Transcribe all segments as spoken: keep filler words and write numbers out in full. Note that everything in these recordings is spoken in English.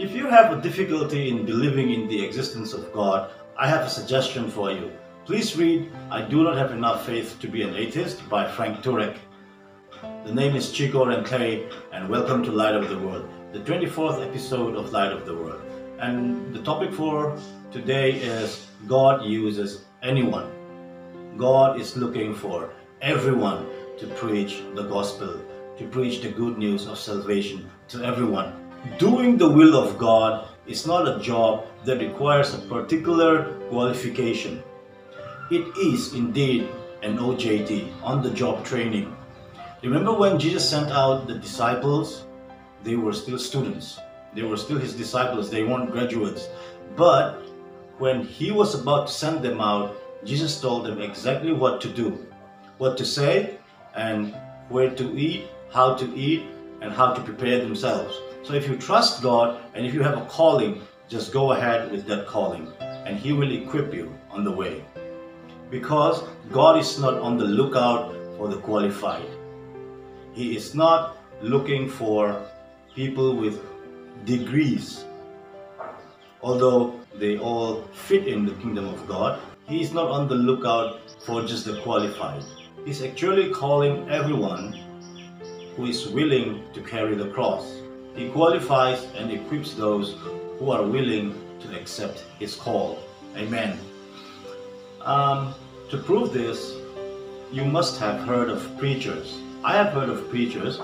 If you have a difficulty in believing in the existence of God, I have a suggestion for you. Please read I Do Not Have Enough Faith to Be an Atheist by Frank Turek. The name is Chicco Renthlei, and welcome to Light of the World, the twenty-fourth episode of Light of the World. And the topic for today is God uses anyone. God is looking for everyone to preach the gospel, to preach the good news of salvation to everyone. Doing the will of God is not a job that requires a particular qualification. It is indeed an O J T, on-the-job training. Remember when Jesus sent out the disciples? They were still students. They were still his disciples. They weren't graduates. But when he was about to send them out, Jesus told them exactly what to do, what to say, and where to eat, how to eat, and how to prepare themselves. So if you trust God and if you have a calling, just go ahead with that calling and he will equip you on the way. Because God is not on the lookout for the qualified. He is not looking for people with degrees. Although they all fit in the kingdom of God, he is not on the lookout for just the qualified. He's actually calling everyone who is willing to carry the cross. He qualifies and equips those who are willing to accept his call. Amen. Um, to prove this, you must have heard of preachers. I have heard of preachers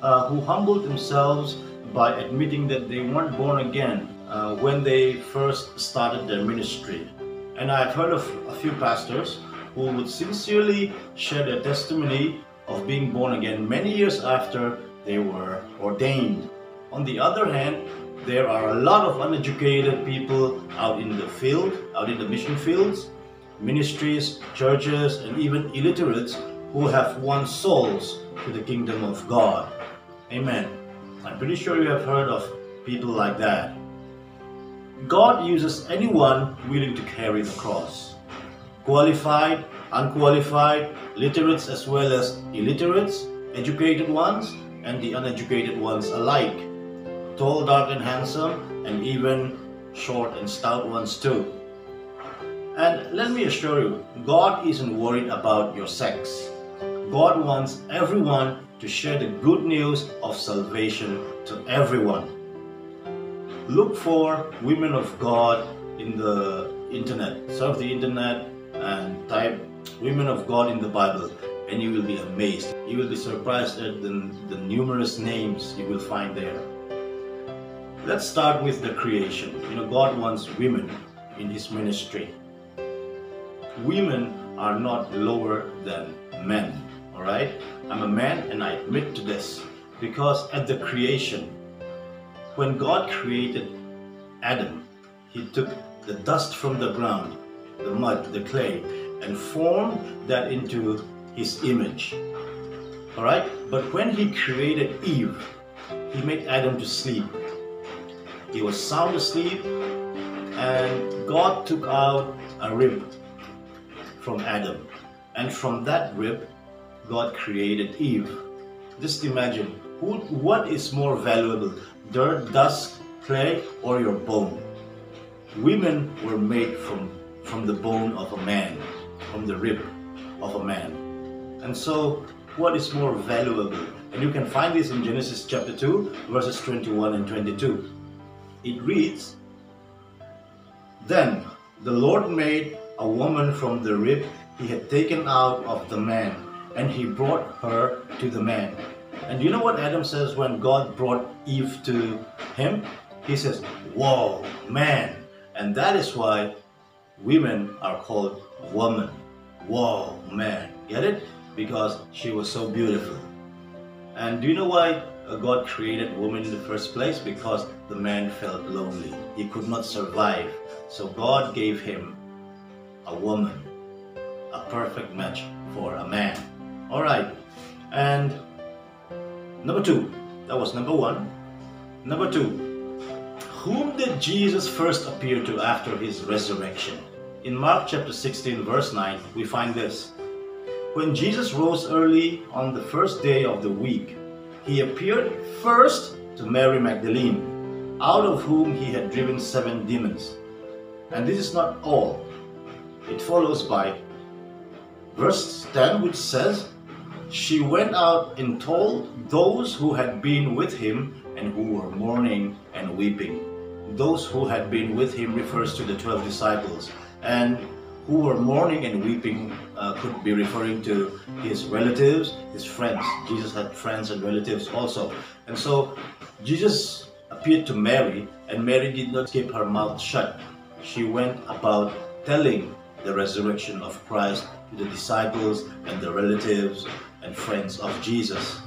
uh, who humbled themselves by admitting that they weren't born again uh, when they first started their ministry. And I've heard of a few pastors who would sincerely share their testimony of being born again many years after they were ordained. On the other hand, there are a lot of uneducated people out in the field, out in the mission fields, ministries, churches, and even illiterates who have won souls to the kingdom of God. Amen. I'm pretty sure you have heard of people like that. God uses anyone willing to carry the cross. Qualified, unqualified, literates as well as illiterates, educated ones, and the uneducated ones alike. Tall, dark and handsome, and even short and stout ones too. And let me assure you, God isn't worried about your sex. God wants everyone to share the good news of salvation to everyone. Look for women of God in the internet. Surf the internet and type women of God in the Bible. And you will be amazed. You will be surprised at the, the numerous names you will find there. Let's start with the creation. You know, God wants women in his ministry. Women are not lower than men, all right? I'm a man and I admit to this, because at the creation, when God created Adam, he took the dust from the ground, the mud, the clay, and formed that into his image, all right? But when he created Eve, he made Adam to sleep. He was sound asleep, and God took out a rib from Adam, and from that rib God created Eve. Just imagine, who, what is more valuable, dirt, dust, clay, or your bone? Women were made from from the bone of a man, from the rib of a man. And so, what is more valuable? And you can find this in Genesis chapter two, verses twenty-one and twenty-two. It reads, "Then the Lord made a woman from the rib he had taken out of the man, and he brought her to the man." And you know what Adam says when God brought Eve to him? He says, "Whoa, man." And that is why women are called woman. Whoa, man. Get it? Because she was so beautiful. And do you know why God created woman in the first place? Because the man felt lonely. He could not survive. So God gave him a woman, a perfect match for a man. All right. And number two, that was number one. Number two, whom did Jesus first appear to after his resurrection? In Mark chapter sixteen, verse nine, we find this. "When Jesus rose early on the first day of the week, he appeared first to Mary Magdalene, out of whom he had driven seven demons. And this is not all. It follows by verse ten, which says, "She went out and told those who had been with him and who were mourning and weeping." Those who had been with him refers to the twelve disciples, and who were mourning and weeping uh, could be referring to his relatives, his friends. Jesus had friends and relatives also. And so Jesus appeared to Mary, and Mary did not keep her mouth shut. She went about telling the resurrection of Christ to the disciples and the relatives and friends of Jesus.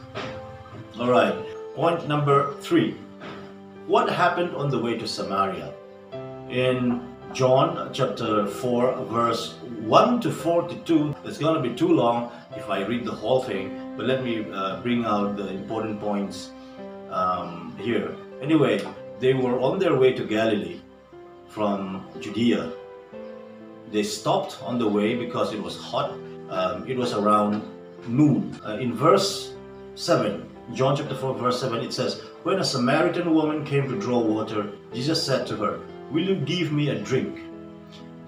All right, point number three. What happened on the way to Samaria? In John chapter four, verse one to forty-two, it's going to be too long if I read the whole thing, but let me uh, bring out the important points um, here. Anyway, they were on their way to Galilee from Judea. They stopped on the way because it was hot. Um, it was around noon. Uh, in verse seven, John chapter four, verse seven, it says, "When a Samaritan woman came to draw water, Jesus said to her, 'Will you give me a drink?'"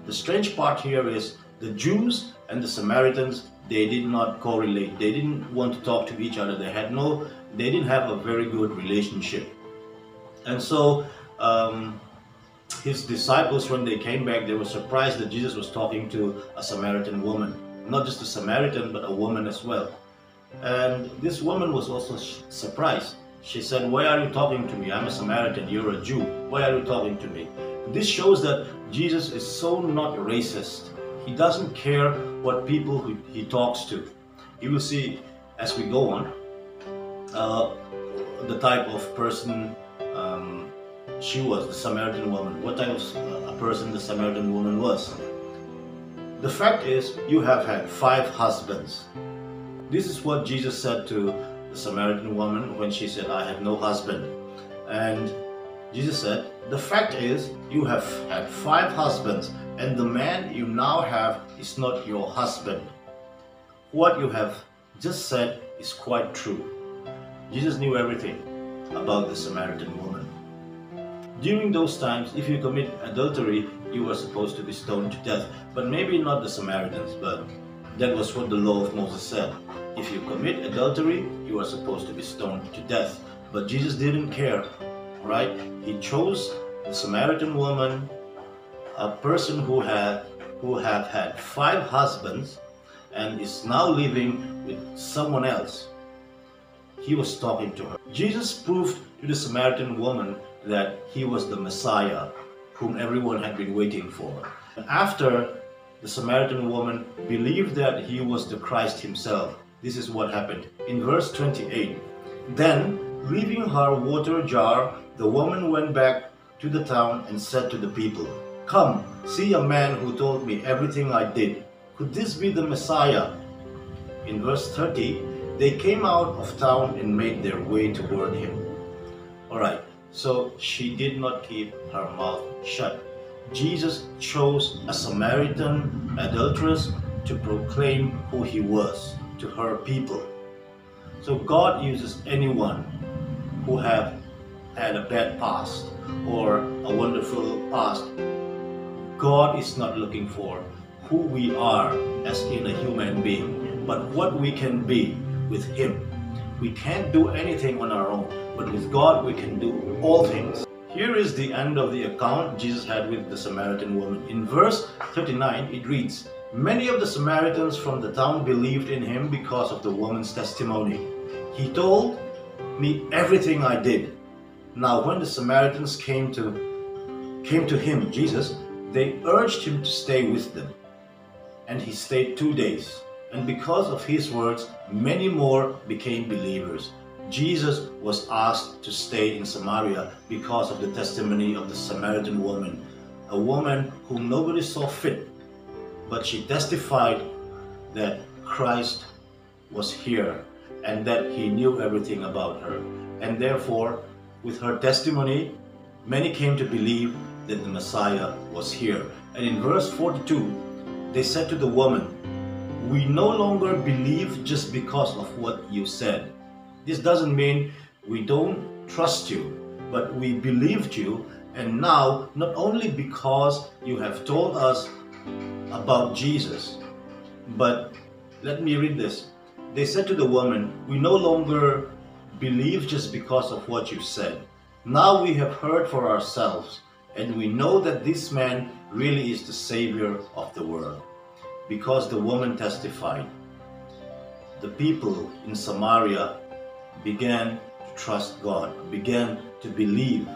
The strange part here is the Jews and the Samaritans, they did not correlate. They didn't want to talk to each other. They had no, they didn't have a very good relationship. And so um, his disciples, when they came back, they were surprised that Jesus was talking to a Samaritan woman. Not just a Samaritan, but a woman as well. And this woman was also surprised. She said, "Why are you talking to me? I'm a Samaritan, you're a Jew. Why are you talking to me?" This shows that Jesus is so not racist. He doesn't care what people who he talks to. You will see as we go on uh, the type of person um, she was, the Samaritan woman. What type of uh, a person the Samaritan woman was. The fact is, you have had five husbands. This is what Jesus said to the Samaritan woman when she said, "I have no husband." And Jesus said, "The fact is, you have had five husbands, and the man you now have is not your husband. What you have just said is quite true." Jesus knew everything about the Samaritan woman. During those times, if you commit adultery, you were supposed to be stoned to death. But maybe not the Samaritans, but that was what the law of Moses said. If you commit adultery, you are supposed to be stoned to death. But Jesus didn't care, right? He chose the Samaritan woman, a person who had, who have had five husbands and is now living with someone else. He was talking to her. Jesus proved to the Samaritan woman that he was the Messiah whom everyone had been waiting for. After the Samaritan woman believed that he was the Christ himself, this is what happened. In verse twenty-eight, "Then, leaving her water jar, the woman went back to the town and said to the people, 'Come, see a man who told me everything I did. Could this be the Messiah?'" In verse thirty, they came out of town and made their way toward him. All right, so she did not keep her mouth shut. Jesus chose a Samaritan adulteress to proclaim who he was to her people. So God uses anyone who have had a bad past or a wonderful past. God is not looking for who we are as in a human being, but what we can be with him. We can't do anything on our own, but with God we can do all things. Here is the end of the account Jesus had with the Samaritan woman. In verse thirty-nine, it reads, "Many of the Samaritans from the town believed in him because of the woman's testimony. 'He told me everything I did.' Now when the Samaritans came to, came to him, Jesus, they urged him to stay with them. And he stayed two days. And because of his words, many more became believers." Jesus was asked to stay in Samaria because of the testimony of the Samaritan woman, a woman whom nobody saw fit. But she testified that Christ was here and that he knew everything about her. And therefore, with her testimony, many came to believe that the Messiah was here. And in verse forty-two, they said to the woman, "We no longer believe just because of what you said." This doesn't mean we don't trust you. but we believed you, and now not only because you have told us about Jesus, but let me read this. They said to the woman, we no longer believe just because of what you said. Now we have heard for ourselves, and we know that this man really is the Savior of the world, because the woman testified. The people in Samaria began to trust God, began to believe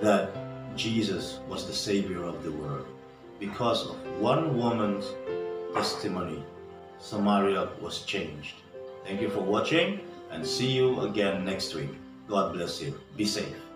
that Jesus was the Savior of the world. Because of one woman's testimony, Samaria was changed. Thank you for watching, and see you again next week. God bless you. Be safe.